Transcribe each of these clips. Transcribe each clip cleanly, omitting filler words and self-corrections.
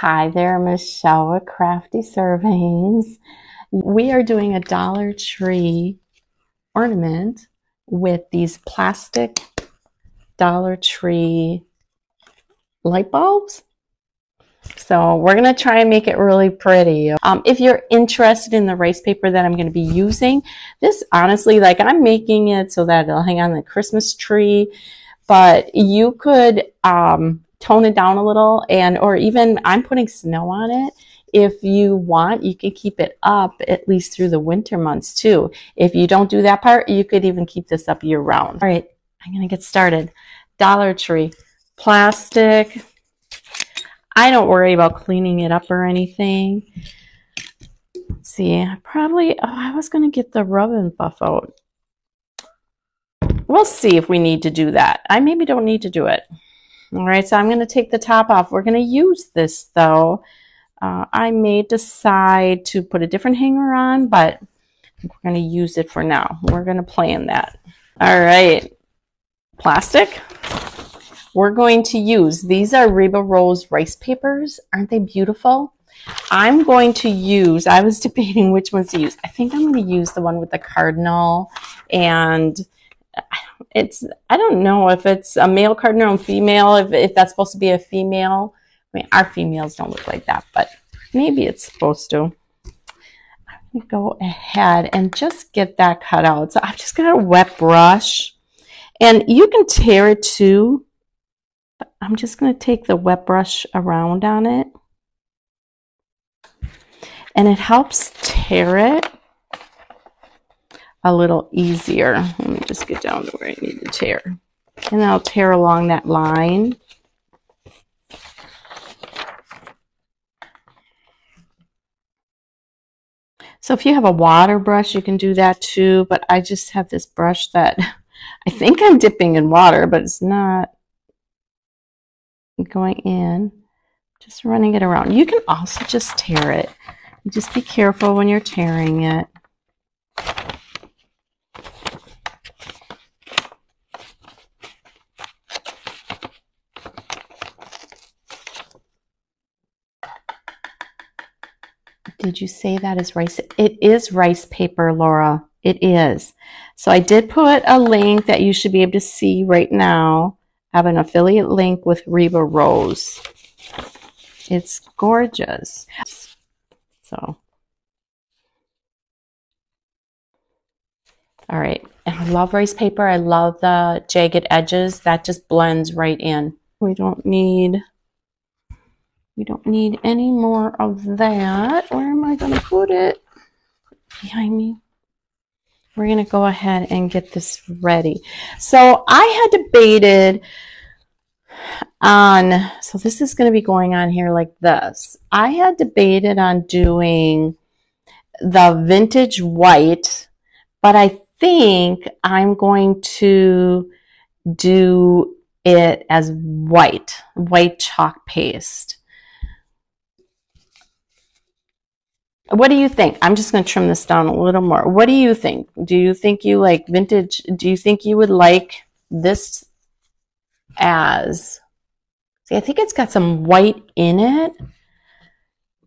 Hi there, Michelle with Crafty Servings. We are doing a Dollar Tree ornament with these plastic Dollar Tree light bulbs. So we're going to try and make it really pretty. If you're interested in the rice paper that I'm going to be using, this honestly, like I'm making it so that it'll hang on the Christmas tree, but you could tone it down a little or even I'm putting snow on it. If you want, you can keep it up at least through the winter months too. If you don't do that part, you could even keep this up year round. All right, I'm going to get started. Dollar Tree, plastic. I don't worry about cleaning it up or anything. Let's see, I was going to get the rub and buff out. We'll see if we need to do that. I maybe don't need to do it. All right, so I'm going to take the top off. We're going to use this, though. I may decide to put a different hanger on, but I think we're going to use it for now. We're going to plan that. All right, plastic. We're going to use, these are Reba Rose Rice Papers. Aren't they beautiful? I'm going to use, I was debating which ones to use. I think I'm going to use the one with the cardinal, and I don't know if it's a male cardinal and female, if that's supposed to be a female. I mean, our females don't look like that, but maybe it's supposed to. I'm going to go ahead and just get that cut out. So I've just got a wet brush, and you can tear it too. But I'm just going to take the wet brush around on it, and it helps tear it a little easier. Let me just get down to where I need to tear, and I'll tear along that line. So if you have a water brush, you can do that too, but I just have this brush that I think I'm dipping in water, but it's not going in, just running it around. You can also just tear it. Just be careful when you're tearing it. Did you say that is rice? It is rice paper, Laura. It is. So I did put a link that you should be able to see right now. Have an affiliate link with Reba Rose. It's gorgeous. So, all right. And I love rice paper. I love the jagged edges. That just blends right in. We don't need any more of that. Where am I going to put it? Behind me. We're going to go ahead and get this ready. So I had debated on, so this is going to be going on here like this. I had debated on doing the vintage white, but I think I'm going to do it as white chalk paste. What do you think? I'm just going to trim this down a little more. What do you think? Do you think you like vintage? Do you think you would like this as... See, I think it's got some white in it.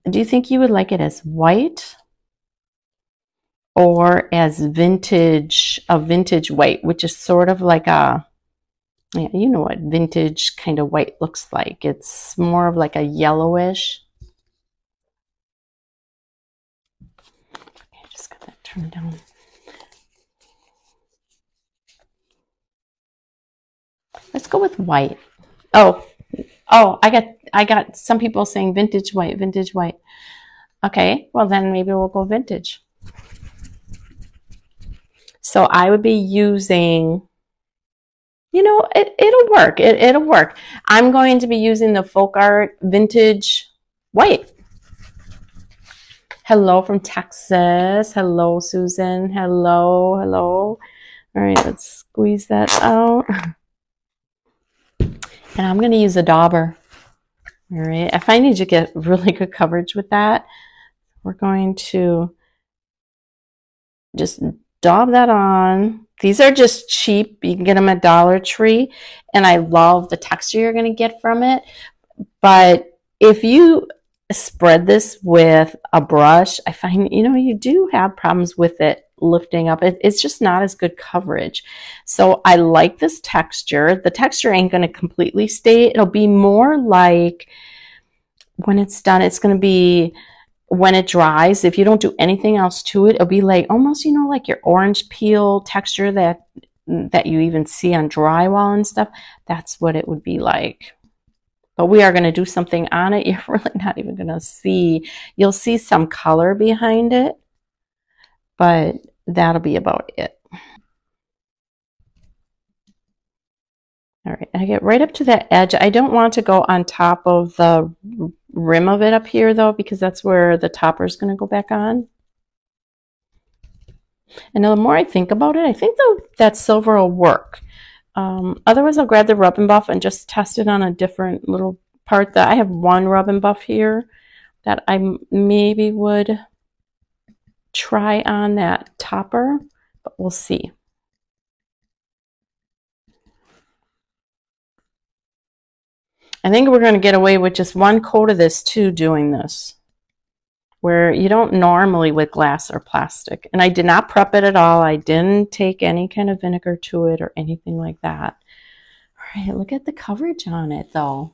Do you think you would like it as white or as vintage, a vintage white, which is sort of like a... Yeah, you know what vintage kind of white looks like. It's more of like a yellowish... Turn down. Let's go with white. Oh, I got some people saying vintage white, vintage white. Okay, well then maybe we'll go vintage. So I would be using, you know, it'll work. It'll work. I'm going to be using the Folk Art vintage white. Hello from Texas. Hello, Susan. Hello, hello. All right, let's squeeze that out. And I'm going to use a dauber. All right, if I need to get really good coverage with that, we're going to just daub that on. These are just cheap. You can get them at Dollar Tree, and I love the texture you're going to get from it. But if you spread this with a brush. I find, you know, you do have problems with it lifting up. It's just not as good coverage. So I like this texture. The texture ain't going to completely stay. It'll be more like when it's done, it's going to be, when it dries, if you don't do anything else to it, it'll be like almost, you know, like your orange peel texture that you even see on drywall and stuff. That's what it would be like. But we are going to do something on it. You're really not even going to see. You'll see some color behind it, but that'll be about it. All right, I get right up to that edge. I don't want to go on top of the rim of it up here though, because that's where the topper is going to go back on. And now the more I think about it, I think though that silver will work. Otherwise I'll grab the rub and buff and just test it on a different little part. That I have one rub and buff here that I maybe would try on that topper, but we'll see. I think we're going to get away with just one coat of this too, doing this, where you don't normally with glass or plastic. And I did not prep it at all. I didn't take any kind of vinegar to it or anything like that. All right, look at the coverage on it though.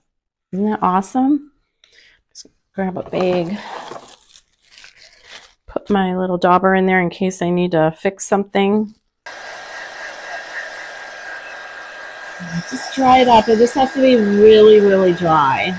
Isn't that awesome? Just grab a bag, put my little dauber in there in case I need to fix something. Just dry it up. It just has to be really, really dry.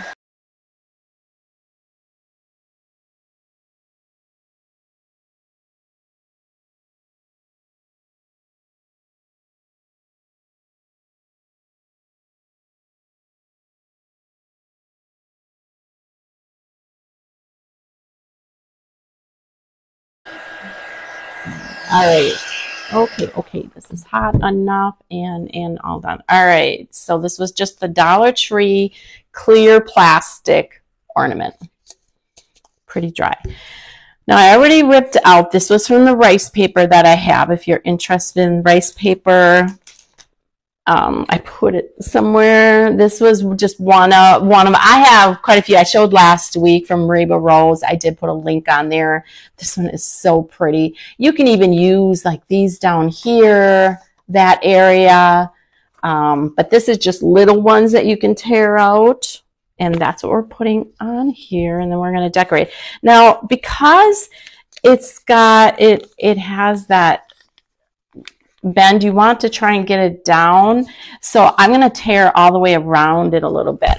All right. Okay, this is hot enough and all done. All right, so this was just the Dollar Tree clear plastic ornament. Pretty dry. Now I already ripped out, this was from the rice paper that I have. If you're interested in rice paper, I put it somewhere. This was just one of, I have quite a few I showed last week from Reba Rose. I did put a link on there. This one is so pretty. You can even use like these down here, that area. But this is just little ones that you can tear out. And that's what we're putting on here. And then we're going to decorate. Now, because it's got, it has that bend, you want to try and get it down, so I'm going to tear all the way around it a little bit.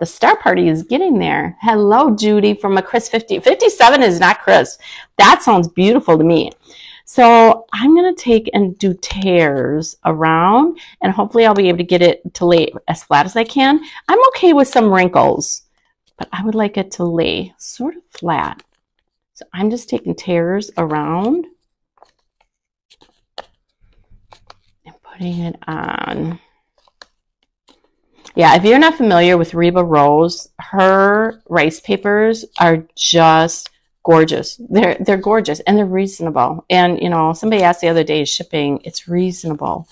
The star party is getting there. Hello, Judy from a Chris 50. 57 is not Chris. That sounds beautiful to me. So I'm going to take and do tears around, and hopefully I'll be able to get it to lay as flat as I can. I'm okay with some wrinkles, but I would like it to lay sort of flat. So I'm just taking tears around, putting it on. Yeah, if you're not familiar with Reba Rose, her rice papers are just gorgeous. They're gorgeous and they're reasonable. And you know, somebody asked the other day, shipping, it's reasonable.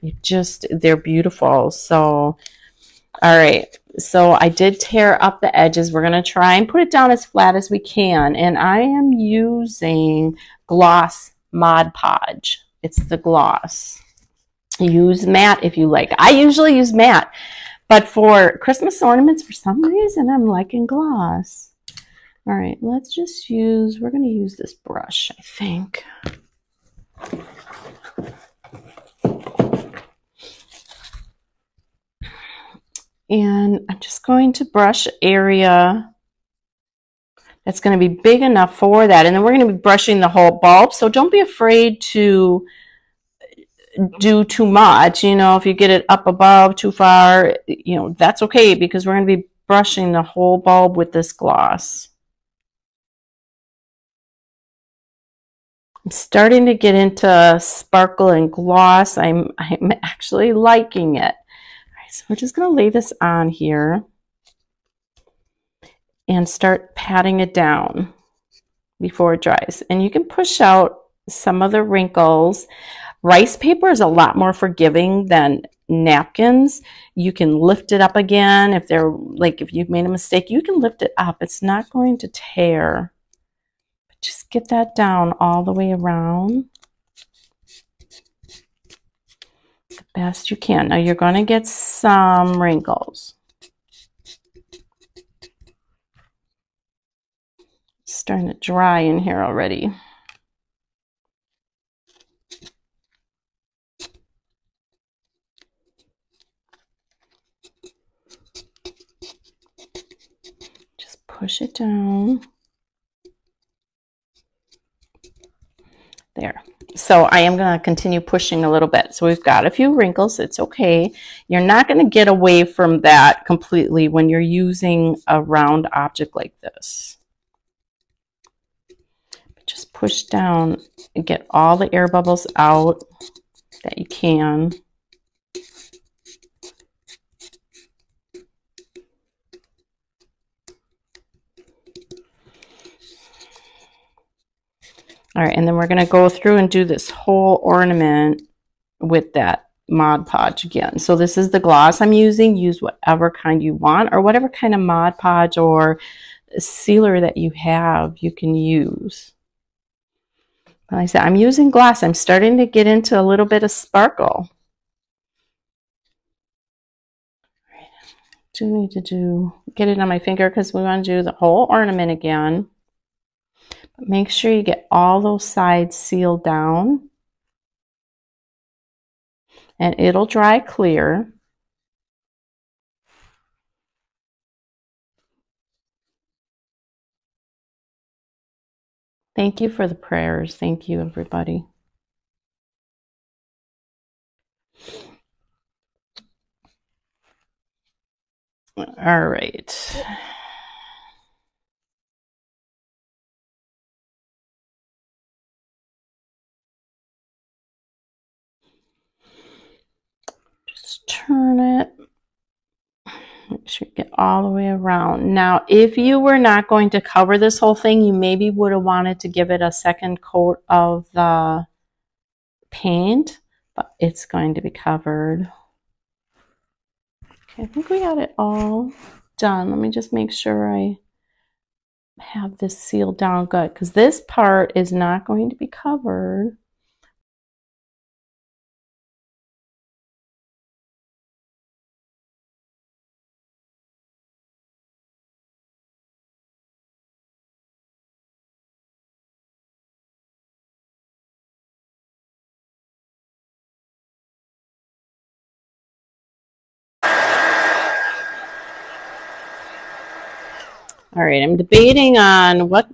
They're beautiful. So, all right. So I did tear up the edges. We're gonna try and put it down as flat as we can. And I am using gloss Mod Podge. It's the gloss. Use matte if you like. I usually use matte, but for Christmas ornaments, for some reason, I'm liking gloss. All right, let's just use, we're going to use this brush, I think. And I'm just going to brush area that's going to be big enough for that. And then we're going to be brushing the whole bulb. So don't be afraid to do too much. You know, if you get it up above too far, you know, that's okay, because we're going to be brushing the whole bulb with this gloss. I'm starting to get into sparkle and gloss. I'm actually liking it. All right, so we're just going to lay this on here and start patting it down before it dries. And you can push out some of the wrinkles, Rice paper is a lot more forgiving than napkins. You can lift it up again. If they're like, if you've made a mistake, you can lift it up. It's not going to tear. But just get that down all the way around the best you can. Now you're going to get some wrinkles. It's starting to dry in here already. Push it down. There. So I am going to continue pushing a little bit. So we've got a few wrinkles. It's okay. You're not going to get away from that completely when you're using a round object like this. Just push down and get all the air bubbles out that you can. All right, and then we're going to go through and do this whole ornament with that Mod Podge again. So this is the gloss I'm using. Use whatever kind you want, or whatever kind of Mod Podge or sealer that you have, you can use. Like I said, I'm using gloss. I'm starting to get into a little bit of sparkle. All right, do need to get it on my finger because we want to do the whole ornament again. Make sure you get all those sides sealed down, and it'll dry clear. Thank you for the prayers. Thank you, everybody. All right. Turn it, make sure you get all the way around. Now, if you were not going to cover this whole thing, you maybe would have wanted to give it a second coat of the paint, but it's going to be covered. Okay, I think we got it all done. Let me just make sure I have this sealed down good, because this part is not going to be covered. All right, I'm debating on what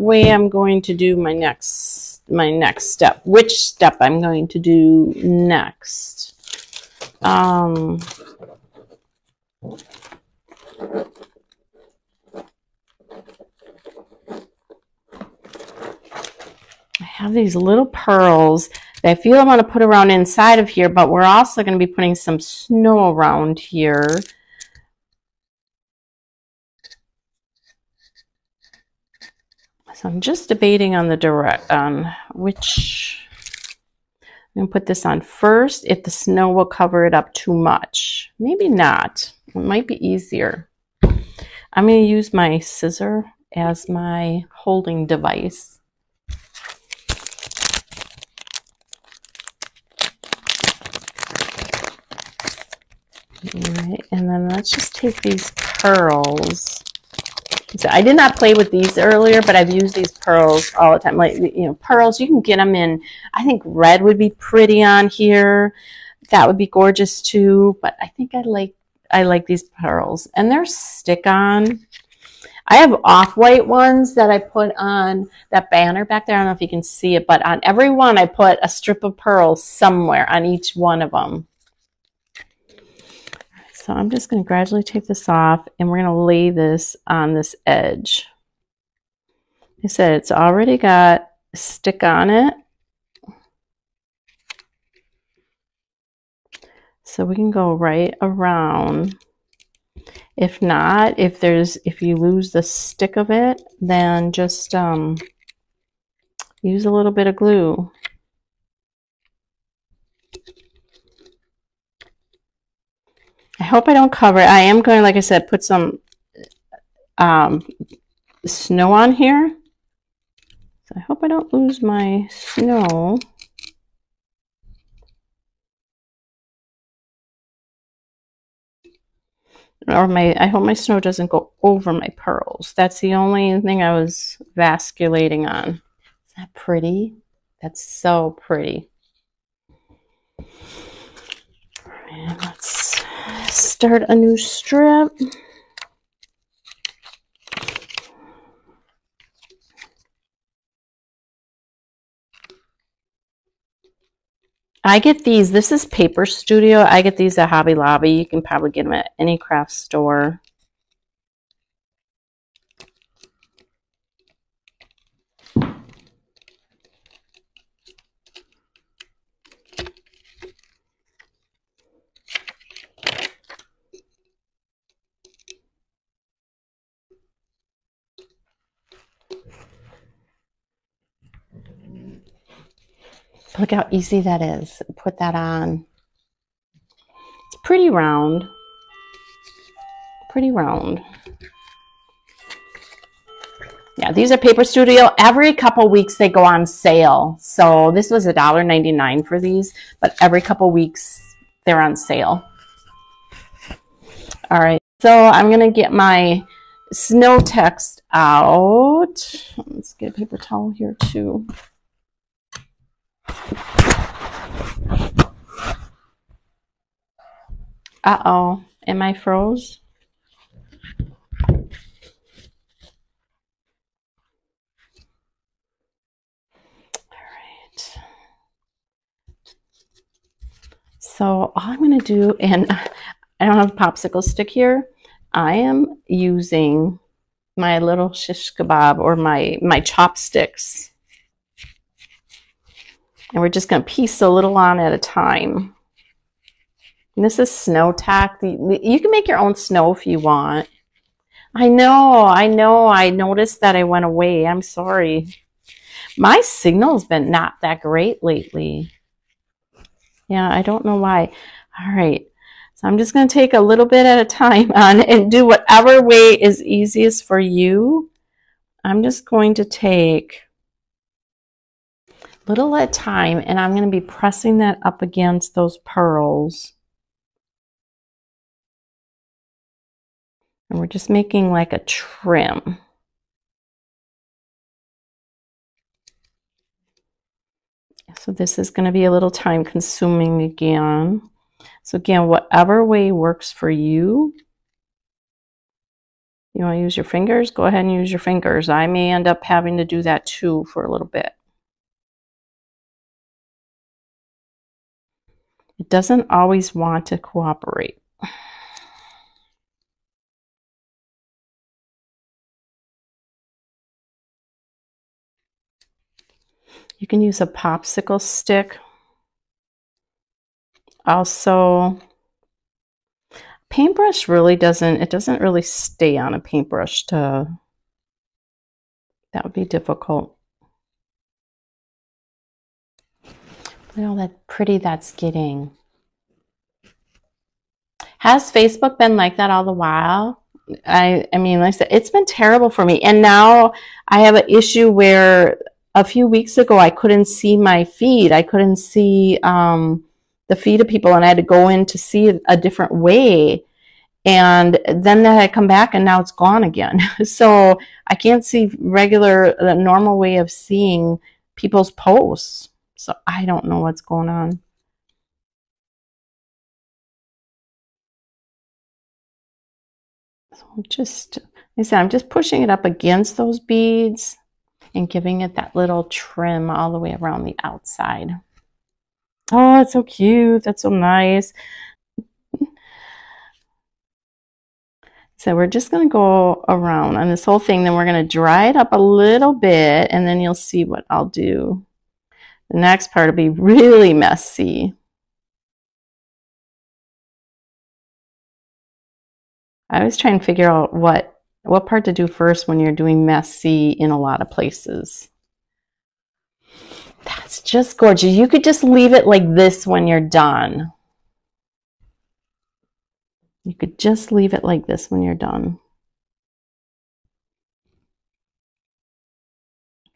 way I'm going to do my next step. Which step I'm going to do next? I have these little pearls that I feel I want to put around inside of here, but we're also going to be putting some snow around here. So I'm just debating on the which I'm gonna put this on first, if the snow will cover it up too much. Maybe not, it might be easier. I'm gonna use my scissor as my holding device. All right, and then let's just take these pearls. So I did not play with these earlier, but I've used these pearls all the time. Like, you know, pearls, you can get them in, I think red would be pretty on here. That would be gorgeous too, but I think I like these pearls. And they're stick-on. I have off-white ones that I put on that banner back there. I don't know if you can see it, but on every one I put a strip of pearls somewhere on each one of them. So I'm just going to gradually take this off, and we're going to lay this on this edge. Like I said, it's already got a stick on it. So we can go right around. If not, if you lose the stick of it, then just use a little bit of glue. hope I don't cover it. I am going to, like I said, put some snow on here. So I hope I don't lose my snow. Or I hope my snow doesn't go over my pearls. That's the only thing I was vasculating on. Is that pretty? That's so pretty. And let's start a new strip. I get these. This is Paper Studio. I get these at Hobby Lobby. You can probably get them at any craft store. Look how easy that is. Put that on. It's pretty round. Pretty round. Yeah, these are Paper Studio. Every couple weeks they go on sale. So this was $1.99 for these, but every couple weeks they're on sale. All right, so I'm gonna get my Snowtex out. Let's get a paper towel here too. Uh-oh, am I froze? All right. So all I'm going to do, and I don't have a popsicle stick here. I am using my little shish kebab or my chopsticks. And we're just going to piece a little on at a time. And this is Snowtex. You can make your own snow if you want. I know. I noticed that I went away. I'm sorry. My signal's been not that great lately. Yeah, I don't know why. All right. So I'm just going to take a little bit at a time on and do whatever way is easiest for you. I'm just going to take little at a time, and I'm going to be pressing that up against those pearls. And we're just making like a trim. So this is going to be a little time consuming again. So again, whatever way works for you. You want to use your fingers? Go ahead and use your fingers. I may end up having to do that too for a little bit. It doesn't always want to cooperate. You can use a popsicle stick. Also, paintbrush really doesn't, it doesn't really stay on a paintbrush to, that would be difficult. Look at all that pretty that's getting. Has Facebook been like that all the while? I mean, like I said, it's been terrible for me. And now I have an issue where a few weeks ago I couldn't see my feed. I couldn't see the feed of people, and I had to go in to see it a different way. And then I had come back, and now it's gone again. So I can't see regular, the normal way of seeing people's posts. So I don't know what's going on. So I'm just, like I said, I'm just pushing it up against those beads and giving it that little trim all the way around the outside. Oh, it's so cute. That's so nice. So we're just going to go around on this whole thing. Then we're going to dry it up a little bit, and then you'll see what I'll do. The next part will be really messy. I always try and figure out what part to do first when you're doing messy in a lot of places. That's just gorgeous. You could just leave it like this when you're done. You could just leave it like this when you're done.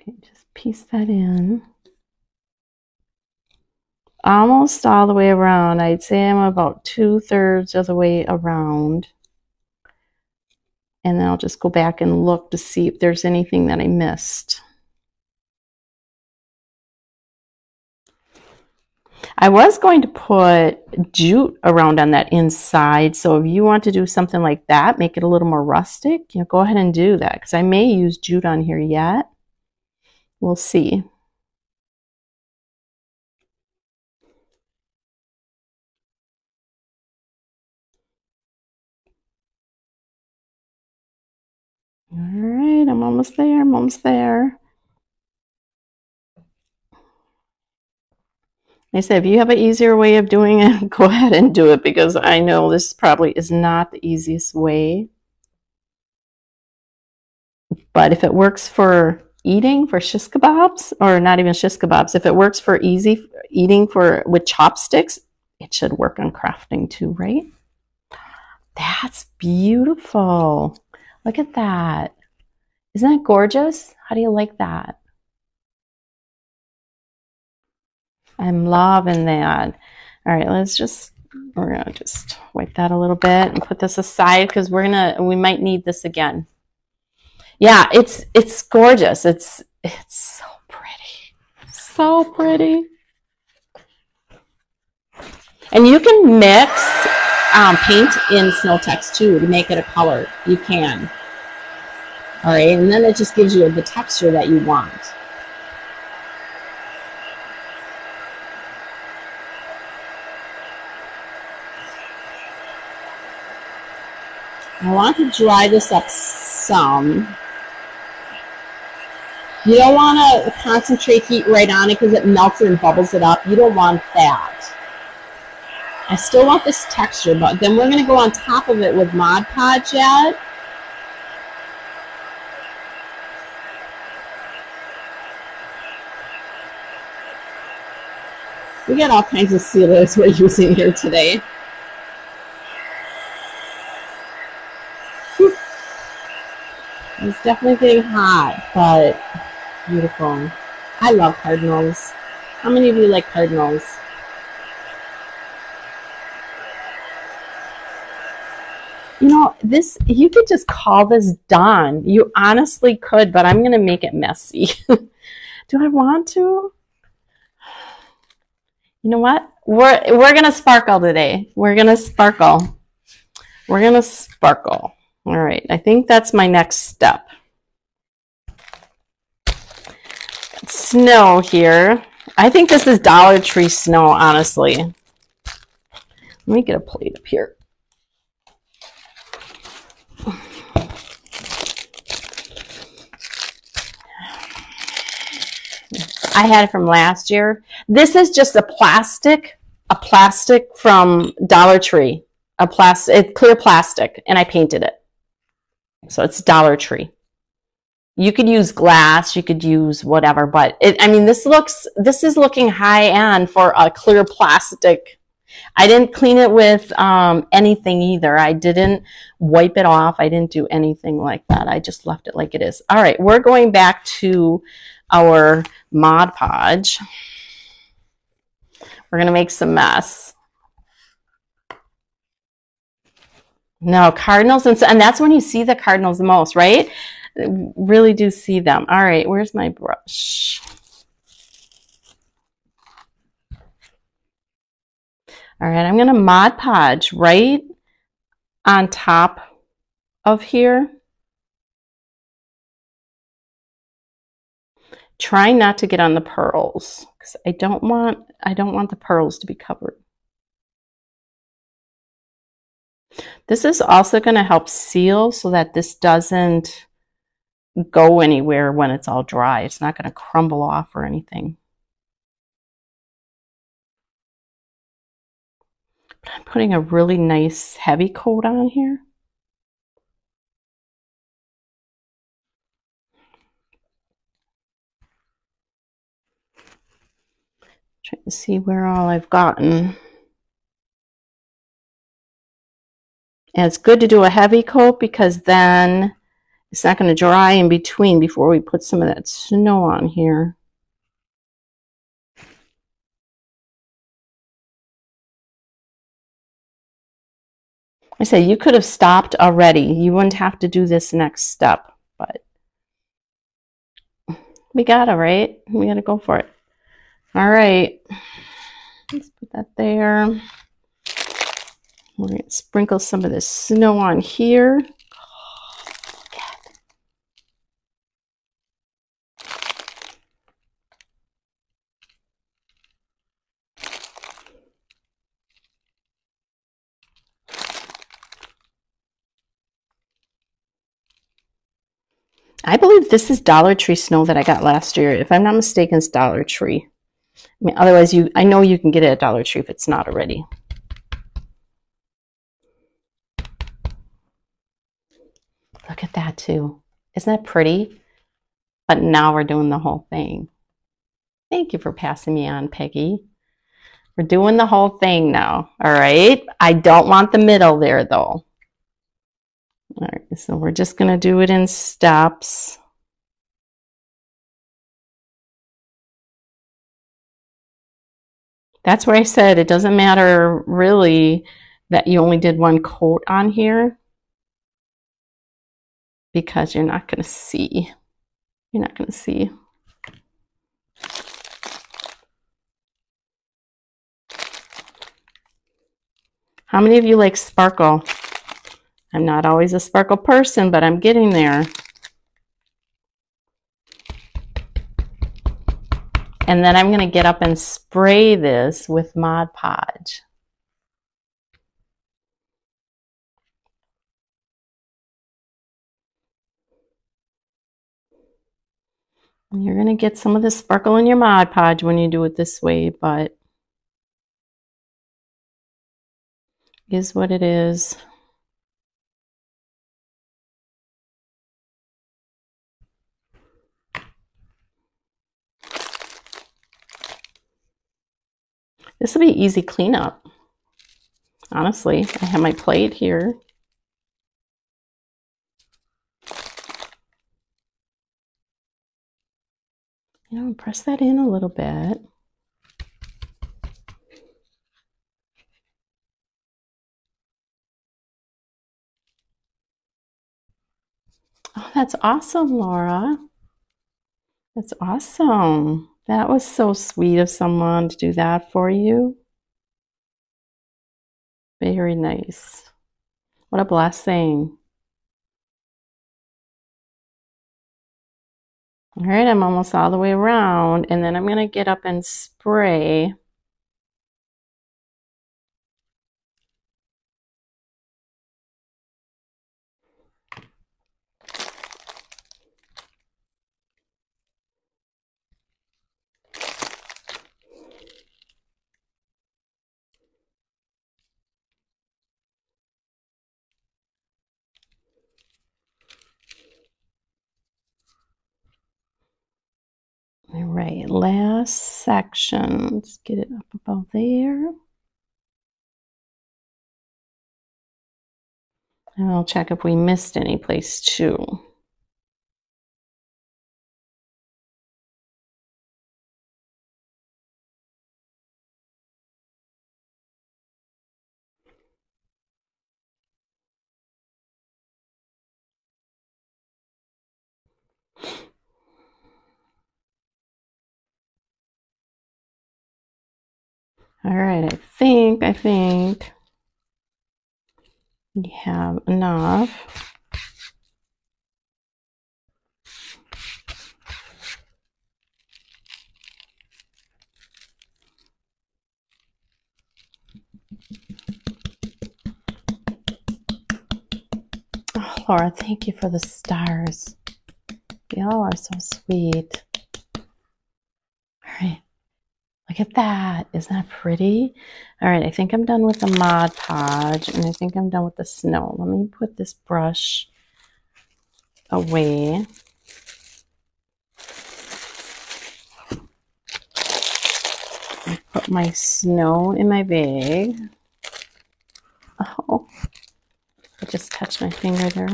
Okay, just piece that in. Almost all the way around. I'd say I'm about 2/3 of the way around. And then I'll just go back and look to see if there's anything that I missed. I was going to put jute around on that inside, so if you want to do something like that, make it a little more rustic, you know, go ahead and do that, because I may use jute on here yet. We'll see. All right, I'm almost there, I'm almost there. I said, if you have an easier way of doing it, go ahead and do it, because I know this probably is not the easiest way. But if it works for eating, for shish kebabs, or not even shish kebabs, if it works for easy eating with chopsticks, it should work on crafting too, right? That's beautiful. Look at that. Isn't that gorgeous? How do you like that? I'm loving that. All right, we're gonna just wipe that a little bit and put this aside, because we might need this again. Yeah, it's gorgeous. It's so pretty. So pretty. And you can mix paint in Snowtex too to make it a color. You can. All right, and then it just gives you the texture that you want. I want to dry this up some. You don't want to concentrate heat right on it because it melts it and bubbles it up. You don't want that. I still want this texture, but then we're going to go on top of it with Mod Podge yet. We got all kinds of sealers we're using here today. It's definitely getting hot, but beautiful. I love cardinals. How many of you like cardinals? You know, this, you could just call this done. You honestly could, but I'm going to make it messy. Do I want to? You know what? We're going to sparkle today. We're going to sparkle. We're going to sparkle. All right, I think that's my next step. Snow here. I think this is Dollar Tree snow, honestly. Let me get a plate up here. I had it from last year. This is just a plastic from Dollar Tree. Clear plastic, and I painted it. So it's Dollar Tree. You could use glass, you could use whatever, but this is looking high end for a clear plastic. I didn't clean it with anything either. I didn't wipe it off. I didn't do anything like that. I just left it like it is. All right, we're going back to our Mod Podge. We're gonna make some mess. No, cardinals, and that's when you see the cardinals the most, right? Really do see them. All right, where's my brush? All right, I'm gonna Mod Podge right on top of here. Try not to get on the pearls, because I don't want the pearls to be covered. This is also going to help seal so that this doesn't go anywhere when it's all dry. It's not going to crumble off or anything. But I'm putting a really nice heavy coat on here. Trying to see where all I've gotten. And it's good to do a heavy coat because then it's not going to dry in between before we put some of that snow on here. I say you could have stopped already. You wouldn't have to do this next step, but we gotta, right? We gotta go for it. All right, let's put that there. We're gonna sprinkle some of this snow on here. I believe this is Dollar Tree snow that I got last year. If I'm not mistaken, it's Dollar Tree. I mean, otherwise, I know you can get it at Dollar Tree if it's not already. Look at that, too. Isn't that pretty? But now we're doing the whole thing. Thank you for passing me on, Peggy. We're doing the whole thing now, all right? I don't want the middle there, though. All right, so we're just going to do it in steps. That's where I said it doesn't matter really that you only did one coat on here because you're not going to see. You're not going to see. How many of you like sparkle? I'm not always a sparkle person, but I'm getting there. And then I'm going to get up and spray this with Mod Podge. And you're going to get some of the sparkle in your Mod Podge when you do it this way, but it is what it is. This will be easy cleanup. Honestly, I have my plate here. You know, press that in a little bit. Oh, that's awesome, Laura. That's awesome. That was so sweet of someone to do that for you. Very nice. What a blessing. All right, I'm almost all the way around, and then I'm going to get up and spray. All right, last section. Let's get it up above there. And I'll check if we missed any place too. All right, I think we have enough. Oh, Laura, thank you for the stars. Y'all are so sweet. All right. Look at that. Isn't that pretty? All right, I think I'm done with the Mod Podge, and I think I'm done with the snow. Let me put this brush away. I put my snow in my bag. Oh, I just touched my finger there.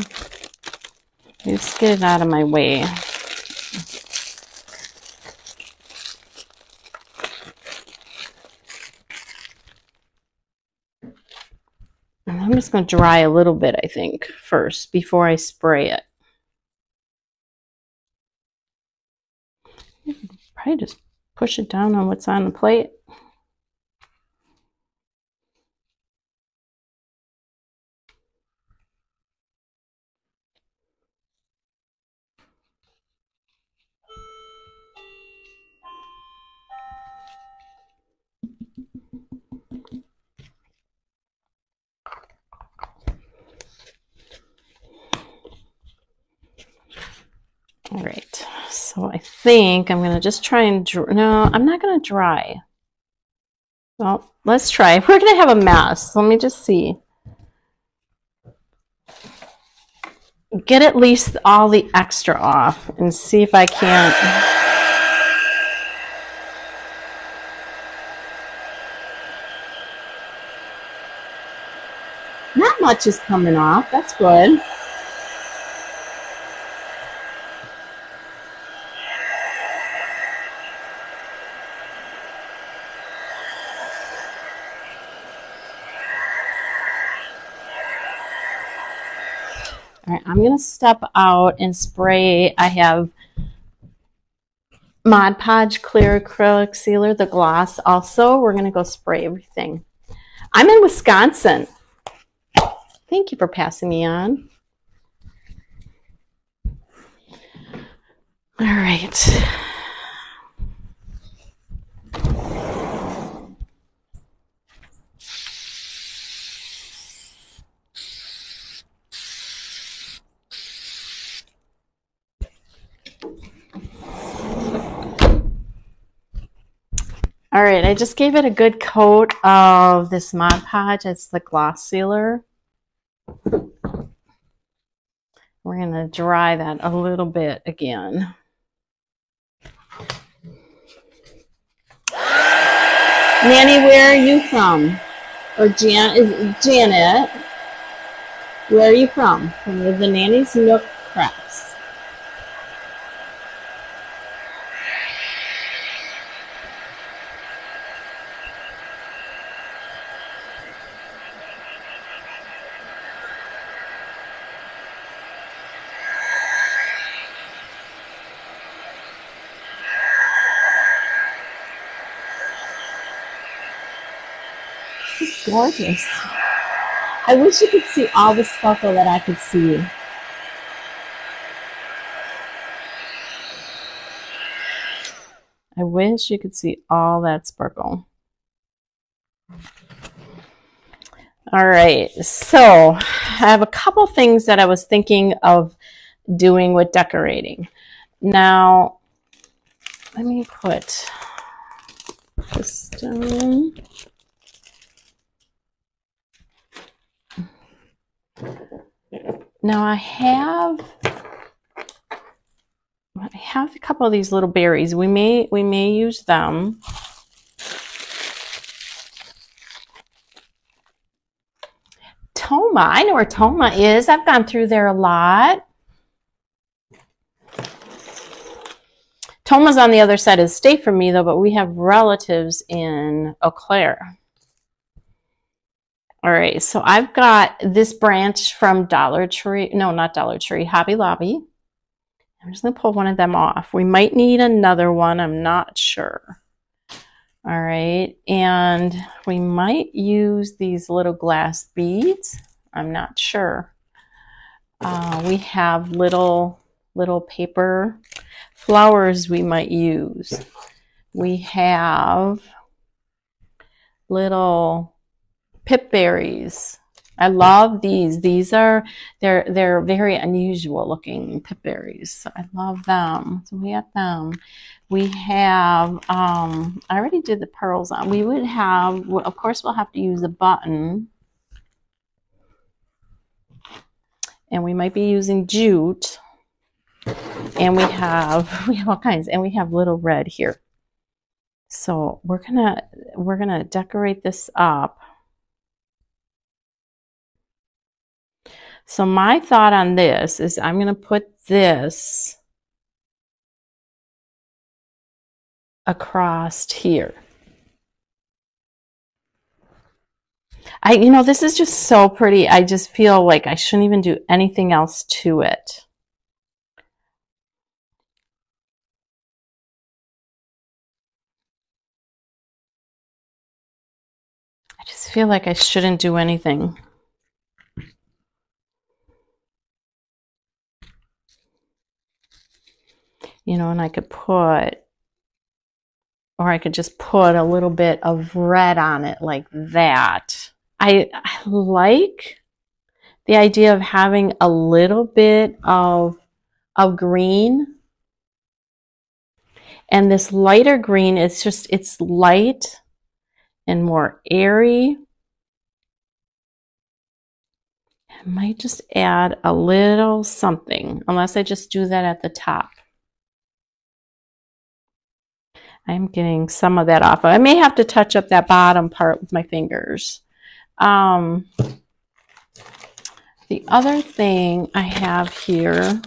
You just get it out of my way. And I'm just going to dry a little bit, I think, first, before I spray it. You can probably just push it down on what's on the plate. All right, so I think I'm going to just try and, no, I'm not going to dry. Well, let's try. We're going to have a mess. Let me just see. Get at least all the extra off and see if I can't. Not much is coming off. That's good. I'm going to step out and spray. I have Mod Podge Clear Acrylic Sealer, the gloss also. We're going to go spray everything. I'm in Wisconsin. Thank you for passing me on. All right. All right, I just gave it a good coat of this Mod Podge. It's the gloss sealer. We're going to dry that a little bit again. Nanny, where are you from? Or Janet, where are you from? From the Nanny's Nook Crafts. Gorgeous. I wish you could see all the sparkle that I could see. I wish you could see all that sparkle. All right, so I have a couple things that I was thinking of doing with decorating. Now, let me put this down. Now I have a couple of these little berries. We may use them. Toma, I know where Toma is. I've gone through there a lot. Toma's on the other side of the state from me though, but we have relatives in Eau Claire. All right, so I've got this branch from Dollar Tree. No, not Dollar Tree, Hobby Lobby. I'm just going to pull one of them off. We might need another one. I'm not sure. All right, and we might use these little glass beads. I'm not sure. We have little paper flowers we might use. We have little pip berries. I love these. These are they're very unusual looking pip berries. So I love them. So we have them. We have I already did the pearls on. We would have, of course, we'll have to use a button, and we might be using jute. And we have all kinds, and we have little red here. So we're gonna decorate this up. So my thought on this is I'm going to put this across here. You know, this is just so pretty. I just feel like I shouldn't even do anything else to it. I just feel like I shouldn't do anything. You know, and I could put, or I could just put a little bit of red on it like that. I like the idea of having a little bit of green, and this lighter green, it's just, it's light and more airy. I might just add a little something, unless I just do that at the top. I'm getting some of that off. I may have to touch up that bottom part with my fingers. The other thing I have here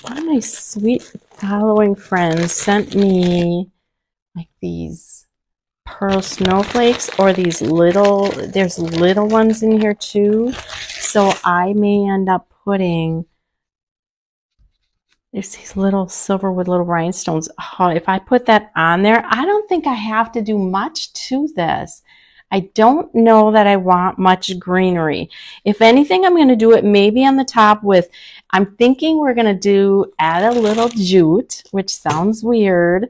one of my sweet following friends sent me like these pearl snowflakes, or these little, there's little ones in here too, so I may end up putting, there's these little silverwood little rhinestones. Oh, if I put that on there, I don't think I have to do much to this. I don't know that I want much greenery. If anything, I'm going to do it maybe on the top with, I'm thinking we're going to do, add a little jute, which sounds weird.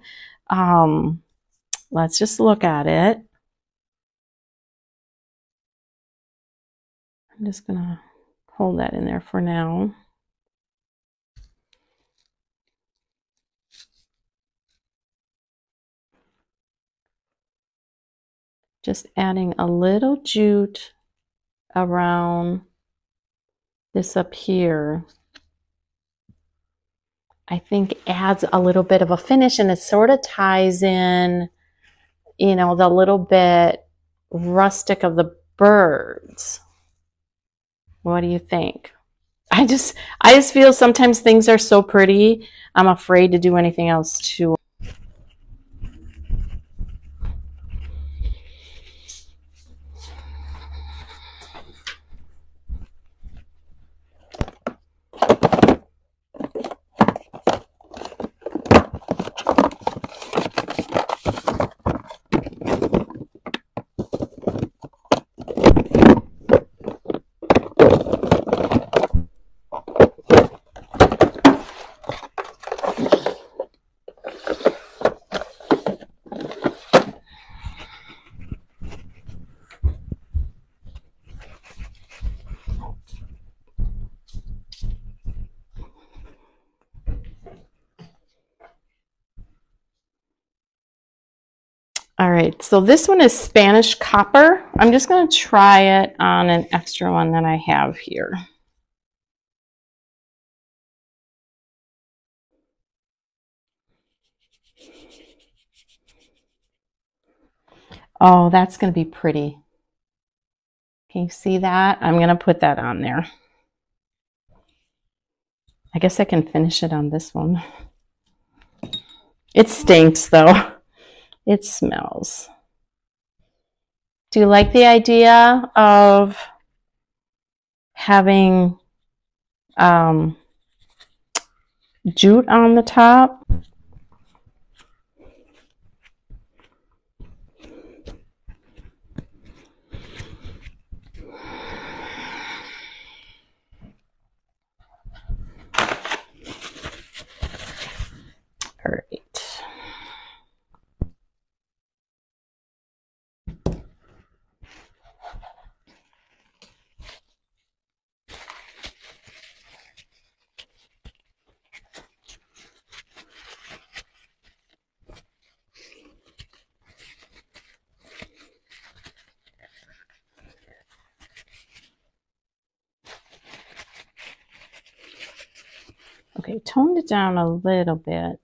Let's just look at it. I'm just going to hold that in there for now. Just adding a little jute around this up here, I think adds a little bit of a finish, and it sort of ties in, you know, the little bit rustic of the birds. What do you think? I just feel sometimes things are so pretty, I'm afraid to do anything else to. All right, so this one is Spanish copper. I'm just going to try it on an extra one that I have here. Oh, that's going to be pretty. Can you see that? I'm going to put that on there. I guess I can finish it on this one. It stinks though. It smells. Do you like the idea of having jute on the top? All right. Okay, toned it down a little bit.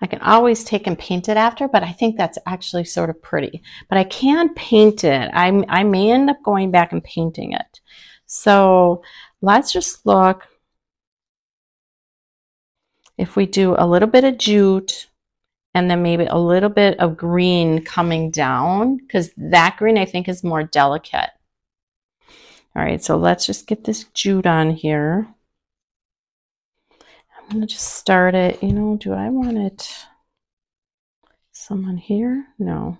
I can can always take and paint it after, but I think that's actually sort of pretty. But I can paint it. I may end up going back and painting it. So let's just look. If we do a little bit of jute and then maybe a little bit of green coming down, because that green I think is more delicate. All right, so let's just get this jute on here. I'm gonna just start it, you know, do I want it some on here? No.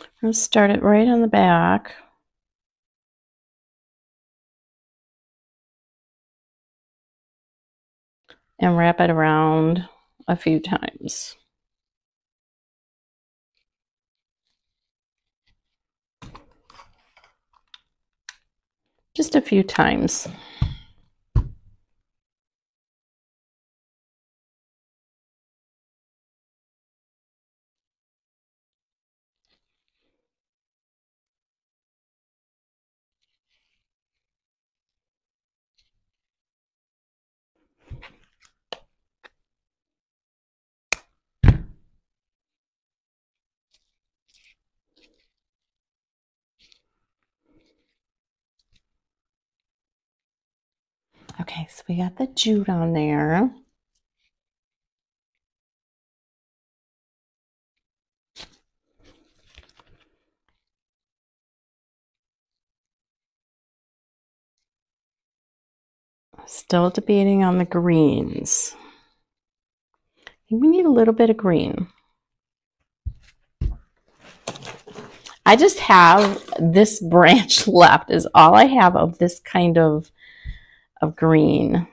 I'm gonna start it right on the back. And wrap it around a few times. Just a few times. Okay, so we got the jute on there. Still debating on the greens. I think we need a little bit of green. I just have this branch left is all I have of this kind of green.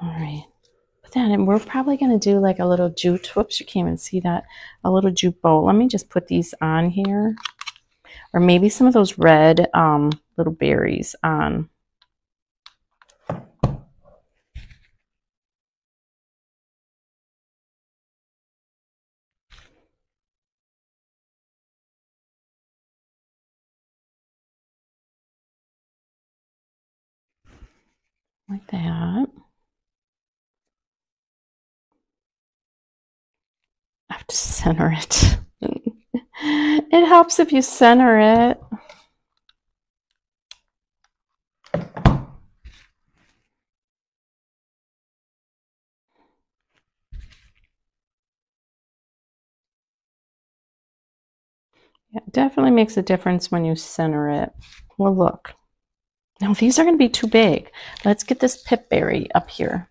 All right, put that in. We're probably gonna do like a little jute, whoops, you can't even see that, a little jute bowl. Let me just put these on here, or maybe some of those red little berries on. Like that. I have to center it. It helps if you center it. Yeah, it definitely makes a difference when you center it. Well, look. Now these are going to be too big. Let's get this pip berry up here.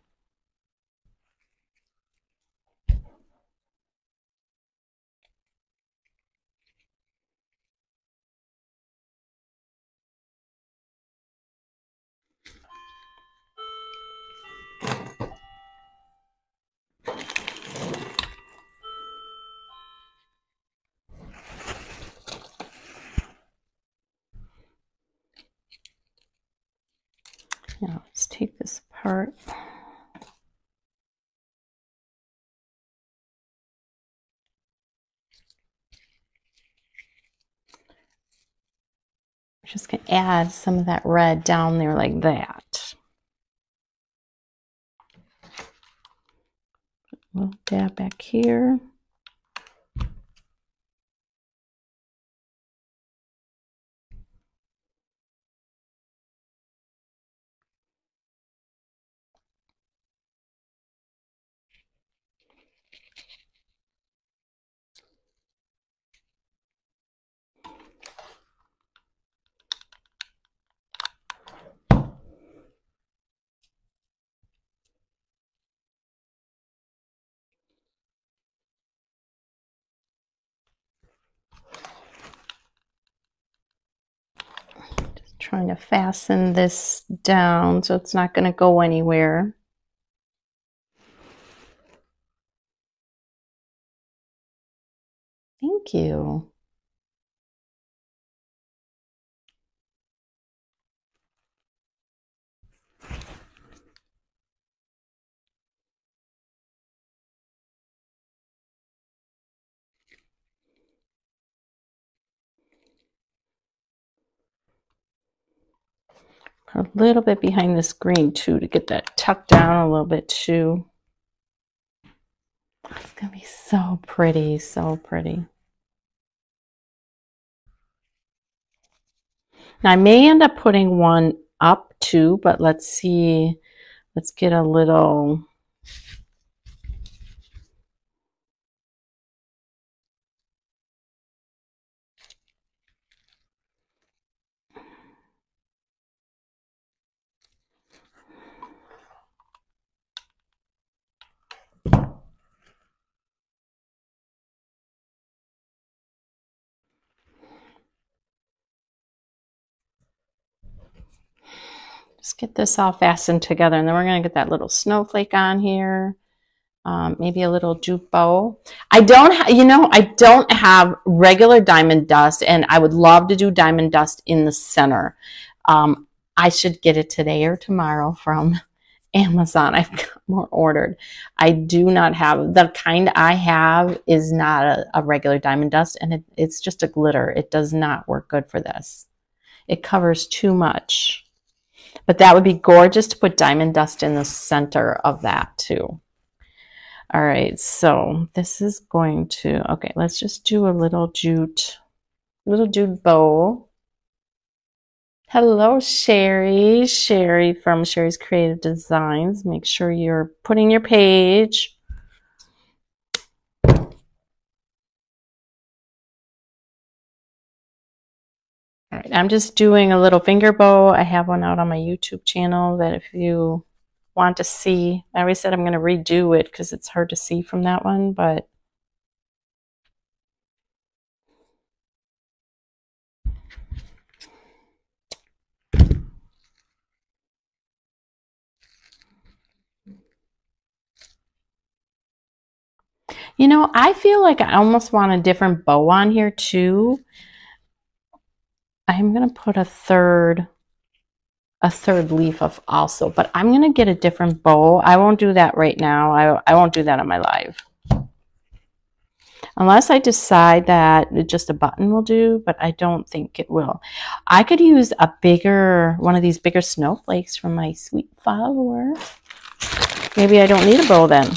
Now let's take this apart. I'm just going to add some of that red down there like that. A little dab back here. Trying to fasten this down so it's not going to go anywhere. Thank you. a little bit behind this green too to get that tucked down a little bit too. It's gonna be so pretty, so pretty. Now I may end up putting one up too, but let's see. Let's get a little. Just get this all fastened together, and then we're going to get that little snowflake on here. Maybe a little jute bow. I don't have regular diamond dust, and I would love to do diamond dust in the center. I should get it today or tomorrow from Amazon. I've got more ordered. I do not have, the kind I have is not a regular diamond dust, and it's just a glitter. It does not work good for this. It covers too much. But that would be gorgeous to put diamond dust in the center of that too. All right, so this is going to, okay, let's just do a little jute bow. Hello, Sherry. Sherry from Sherry's Creative Designs. Make sure you're putting your page. All right, I'm just doing a little finger bow. I have one out on my YouTube channel that if you want to see, I always said I'm going to redo it because it's hard to see from that one, but you know, I feel like I almost want a different bow on here too. I'm going to put a third leaf of also, but I'm going to get a different bow. I won't do that right now. I won't do that on my live. Unless I decide that just a button will do, but I don't think it will. I could use a bigger, one of these bigger snowflakes from my sweet follower. Maybe I don't need a bow then.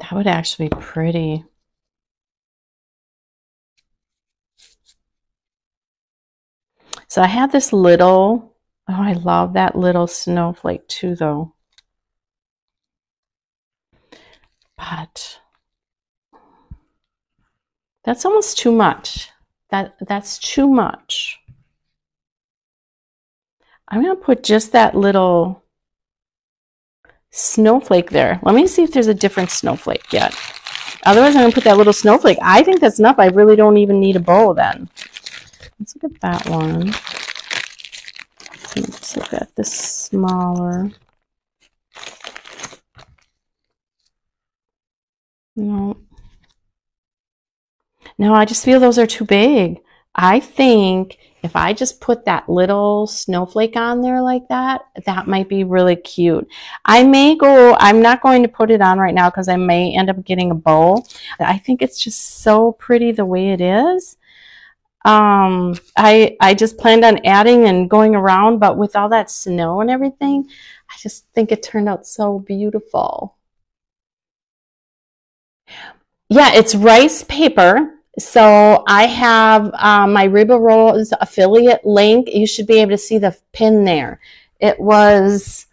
That would actually be pretty. So I have this little, oh, I love that little snowflake too, though. But that's almost too much. That's too much. I'm going to put just that little snowflake there. Let me see if there's a different snowflake yet. Otherwise, I'm going to put that little snowflake. I think that's enough. I really don't even need a bow then. Let's look at that one. Let's look at this smaller. No. No, I just feel those are too big. I think if I just put that little snowflake on there like that, that might be really cute. I'm not going to put it on right now because I may end up getting a bow. I think it's just so pretty the way it is. I just planned on adding and going around, but with all that snow and everything, I just think it turned out so beautiful. Yeah, it's rice paper. So I have my Reba Rose affiliate link. You should be able to see the pin there. It was,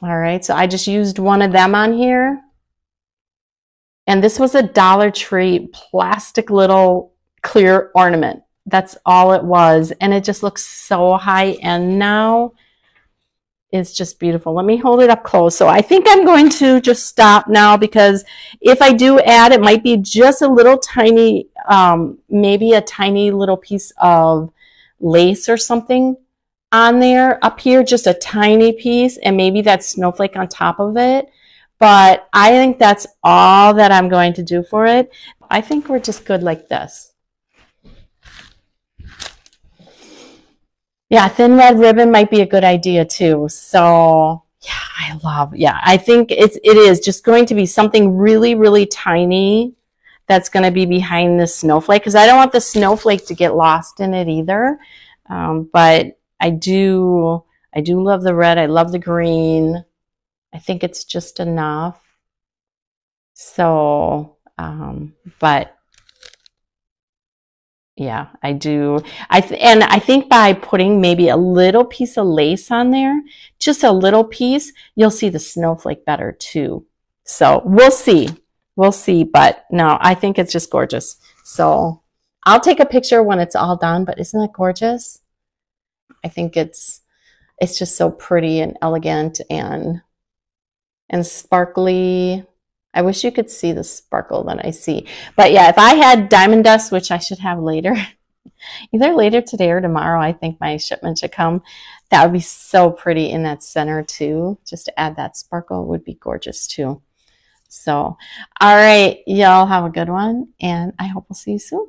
all right, so I just used one of them on here. And this was a Dollar Tree plastic little clear ornament. That's all it was. And it just looks so high end now. It's just beautiful. Let me hold it up close. So I think I'm going to just stop now because if I do add, it might be just a little tiny, maybe a tiny little piece of lace or something on there. Up here, just a tiny piece, and maybe that snowflake on top of it. But I think that's all that I'm going to do for it. I think we're just good like this. Yeah, thin red ribbon might be a good idea too. So yeah, I think it is just going to be something really, really tiny that's going to be behind the snowflake, because I don't want the snowflake to get lost in it either. But I do love the red. I love the green. I think it's just enough. So, but yeah, I do. And I think by putting maybe a little piece of lace on there, just a little piece, you'll see the snowflake better too. So we'll see. We'll see. But no, I think it's just gorgeous. So I'll take a picture when it's all done, but isn't that gorgeous? I think it's just so pretty and elegant and sparkly. I wish you could see the sparkle that I see. But yeah, if I had diamond dust, which I should have later, either later today or tomorrow, I think my shipment should come. That would be so pretty in that center too. Just to add that sparkle would be gorgeous too. So, all right, y'all have a good one, and I hope we'll see you soon.